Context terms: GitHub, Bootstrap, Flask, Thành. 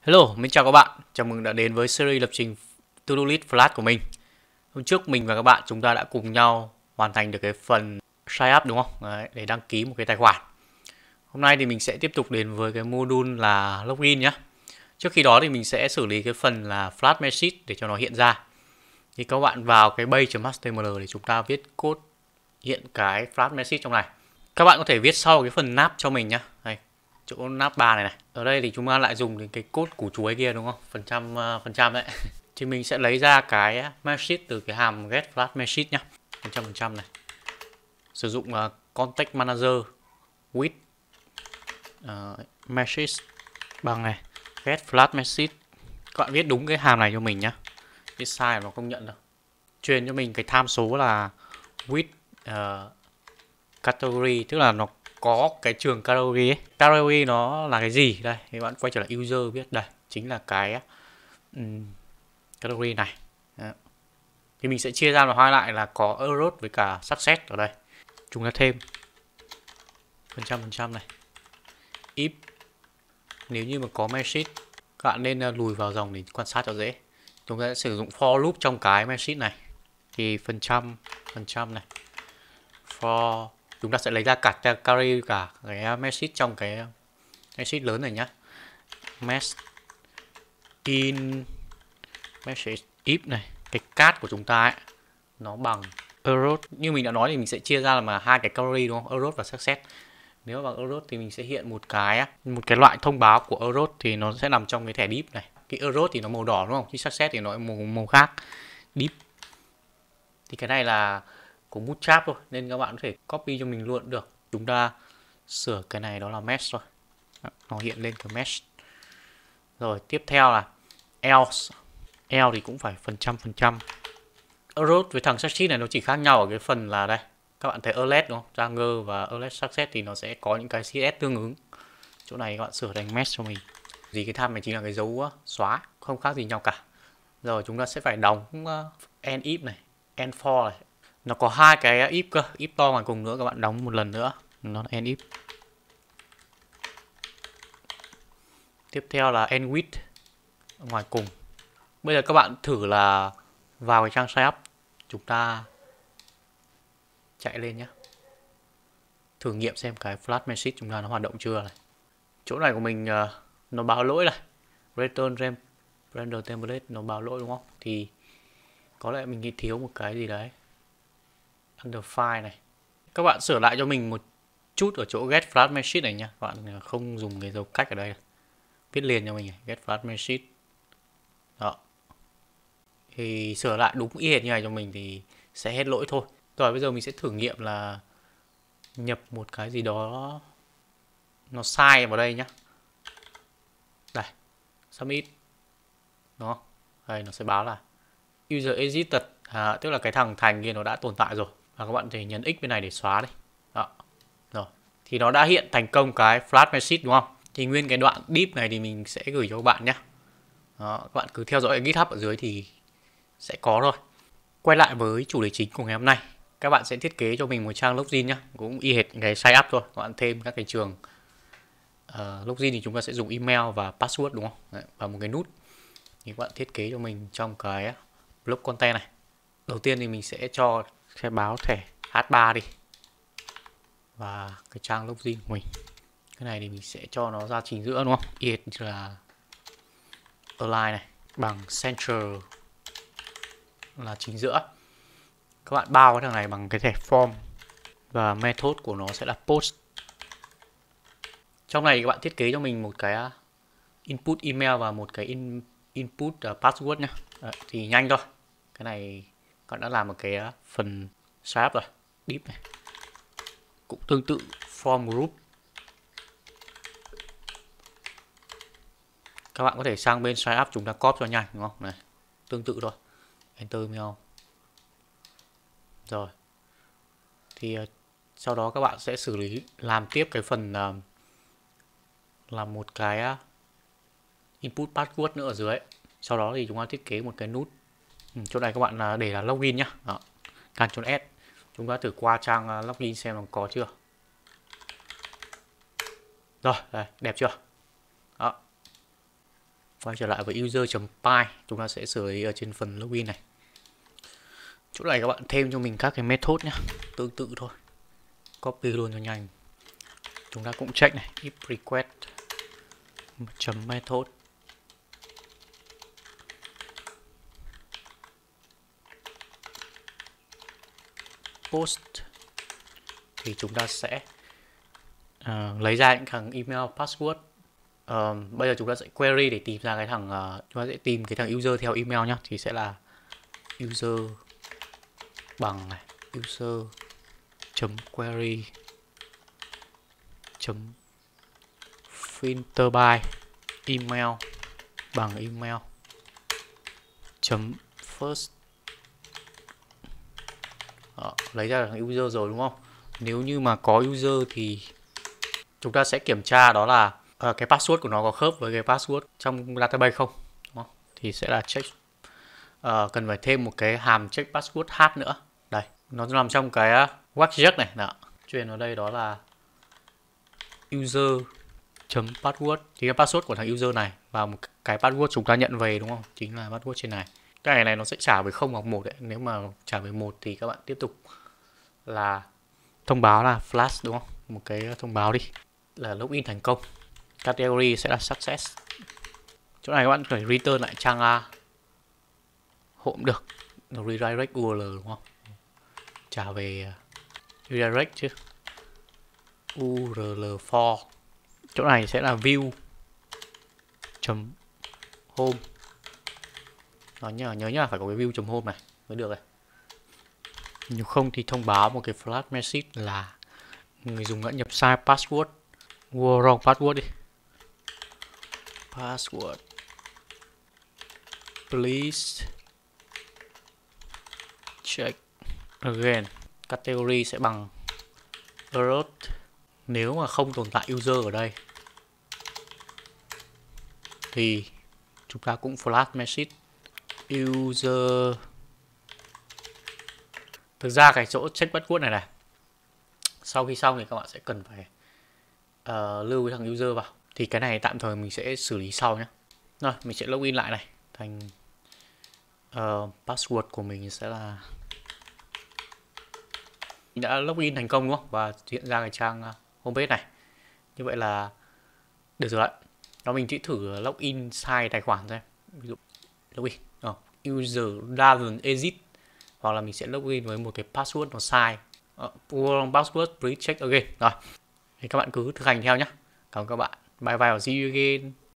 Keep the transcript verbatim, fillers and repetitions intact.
Hello, mình chào các bạn. Chào mừng đã đến với series lập trình to-do list Flask của mình. Hôm trước mình và các bạn chúng ta đã cùng nhau hoàn thành được cái phần sign up, đúng không? Đấy, để đăng ký một cái tài khoản. Hôm nay thì mình sẽ tiếp tục đến với cái module là login nhé. Trước khi đó thì mình sẽ xử lý cái phần là flash message để cho nó hiện ra. Thì các bạn vào cái base.html để chúng ta viết code hiện cái flash message trong này. Các bạn có thể viết sau cái phần nap cho mình nhé. Chỗ nắp ba này này. Ở đây thì chúng ta lại dùng cái code củ chuối kia, đúng không? Phần trăm uh, phần trăm đấy. Thì mình sẽ lấy ra cái message từ cái hàm get flash message nhá. Phần trăm phần trăm này. Sử dụng uh, context manager with uh, message bằng này get flash message. Các bạn viết đúng cái hàm này cho mình nhá. Viết sai là nó không nhận đâu. Truyền cho mình cái tham số là with uh, category, tức là nó có cái trường category ấy. Category nó là cái gì? Đây, các bạn quay trở lại user biết đây, chính là cái um, category này. Đó. Thì mình sẽ chia ra và hai lại là có error với cả success ở đây. Chúng ta thêm phần trăm phần trăm này. If nếu như mà có message, các bạn nên lùi vào dòng để quan sát cho dễ. Chúng ta sẽ sử dụng for loop trong cái message này. Thì phần trăm phần trăm này. For chúng ta sẽ lấy ra cả carry cả cái message trong cái message lớn này nhá. Mess in message if này, cái cat của chúng ta ấy, nó bằng error. Như mình đã nói thì mình sẽ chia ra là mà hai cái carry, đúng không? Error và success. Nếu bằng error thì mình sẽ hiện một cái một cái loại thông báo của error thì nó sẽ nằm trong cái thẻ div này. Cái error thì nó màu đỏ, đúng không? Chứ success thì nó màu màu khác. Div thì cái này là của Bootstrap thôi, nên các bạn có thể copy cho mình luôn được. Chúng ta sửa cái này đó là mesh rồi. Nó hiện lên cái mesh. Rồi tiếp theo là else. Else thì cũng phải phần trăm phần trăm. Error với thằng success này nó chỉ khác nhau ở cái phần là đây. Các bạn thấy alert, đúng không? Ranger và alert success thì nó sẽ có những cái xê ét tương ứng. Chỗ này các bạn sửa thành mesh cho mình. Vì cái tham này chính là cái dấu xóa, không khác gì nhau cả. Rồi chúng ta sẽ phải đóng end if này, end for này. Nó có hai cái if cơ, if to ngoài cùng nữa, các bạn đóng một lần nữa, nó là end if. Tiếp theo là end with ngoài cùng. Bây giờ các bạn thử là vào cái trang sign up, chúng ta chạy lên nhé. Thử nghiệm xem cái flash message chúng ta nó hoạt động chưa này. Chỗ này của mình nó báo lỗi này. Return render template nó báo lỗi, đúng không? Thì có lẽ mình nghĩ thiếu một cái gì đấy. Under file này. Các bạn sửa lại cho mình một chút ở chỗ get flash message này nha. Các bạn không dùng cái dấu cách ở đây. Viết liền cho mình này. Get flash message. Đó. Thì sửa lại đúng y hệt như này cho mình thì sẽ hết lỗi thôi. Rồi bây giờ mình sẽ thử nghiệm là nhập một cái gì đó nó sai vào đây nhá. Đây. Submit. Đó. Đây nó sẽ báo là user exited. À, tức là cái thằng thành kia nó đã tồn tại rồi. Và các bạn thì nhấn X bên này để xóa đi. Đó. Rồi. Thì nó đã hiện thành công cái flash message, đúng không? Thì nguyên cái đoạn div này thì mình sẽ gửi cho các bạn nhé. Đó. Các bạn cứ theo dõi GitHub ở dưới thì sẽ có rồi. Quay lại với chủ đề chính của ngày hôm nay. Các bạn sẽ thiết kế cho mình một trang login nhé. Cũng y hệt cái sign up thôi. Các bạn thêm các cái trường uh, login thì chúng ta sẽ dùng email và password, đúng không? Đấy. Và một cái nút. Thì các bạn thiết kế cho mình trong cái block content này. Đầu tiên thì mình sẽ cho sẽ báo thẻ hát ba đi. Và cái trang login của mình. Cái này thì mình sẽ cho nó ra chính giữa, đúng không? Y là align này bằng central là chính giữa. Các bạn bao cái thằng này bằng cái thẻ form và method của nó sẽ là post. Trong này thì các bạn thiết kế cho mình một cái input email và một cái in, input password nhá. Đấy, thì nhanh thôi. Cái này còn đã làm một cái phần sign up rồi. Deep này. Cũng tương tự form group. Các bạn có thể sang bên sign up chúng ta copy cho nhanh, đúng không? Này. Tương tự thôi. Enter mail. Rồi. Thì uh, sau đó các bạn sẽ xử lý làm tiếp cái phần uh, làm một cái uh, input password nữa ở dưới. Sau đó thì chúng ta thiết kế một cái nút. Ừ, chỗ này các bạn để là login nhá. Đó. Ctrl S. Chúng ta thử qua trang login xem nó có chưa. Rồi, đây, đẹp chưa? Đó. Quay trở lại với user.py, chúng ta sẽ sửa ở trên phần login này. Chỗ này các bạn thêm cho mình các cái method nhé, tương tự thôi. Copy luôn cho nhanh. Chúng ta cũng check này, if request chấm method. Post thì chúng ta sẽ uh, lấy ra những thằng email, password. Uh, bây giờ chúng ta sẽ query để tìm ra cái thằng uh, chúng ta sẽ tìm cái thằng user theo email nhá, thì sẽ là user bằng này, user.query filter by email bằng email chấm first. Đó, lấy ra thằng user rồi đúng không? Nếu như mà có user thì chúng ta sẽ kiểm tra đó là à, cái password của nó có khớp với cái password trong database không, đúng không? Thì sẽ là check. À, cần phải thêm một cái hàm check password h nữa. Đây, nó nằm trong cái Waxjack này. Đó, truyền vào đây đó là user.password, thì cái password của thằng user này và một cái password chúng ta nhận về đúng không? Chính là password trên này. Cái này này nó sẽ trả về không hoặc một đấy. Nếu mà trả về một thì các bạn tiếp tục là thông báo là Flask đúng không? Một cái thông báo đi là login thành công. Category sẽ là success. Chỗ này các bạn phải return lại trang A hộ cũng được. Nó redirect u a lờ đúng không? Trả về redirect chứ. u a lờ for. Chỗ này sẽ là view chấm home. Đó, nhớ nhớ nhá, phải có cái view chấm home này mới được này. Nếu không thì thông báo một cái flash message là người dùng đã nhập sai password, wrong password đi. Password. Please check again. Category sẽ bằng error nếu mà không tồn tại user ở đây. Thì chúng ta cũng flash message user. Thực ra cái chỗ check password này này, sau khi xong thì các bạn sẽ cần phải uh, lưu cái thằng user vào. Thì cái này tạm thời mình sẽ xử lý sau nhé. Rồi mình sẽ login lại này, thành uh, password của mình sẽ là, mình đã login thành công đúng không? Và hiện ra cái trang homepage này. Như vậy là được rồi đấy. Đó, mình chỉ thử login sai tài khoản xem. Ví dụ login oh, user doesn't exist, hoặc là mình sẽ login với một cái password nó sai, uh, wrong password, please check again. Rồi thì các bạn cứ thực hành theo nhé. Cảm ơn các bạn, bye bye và see you again.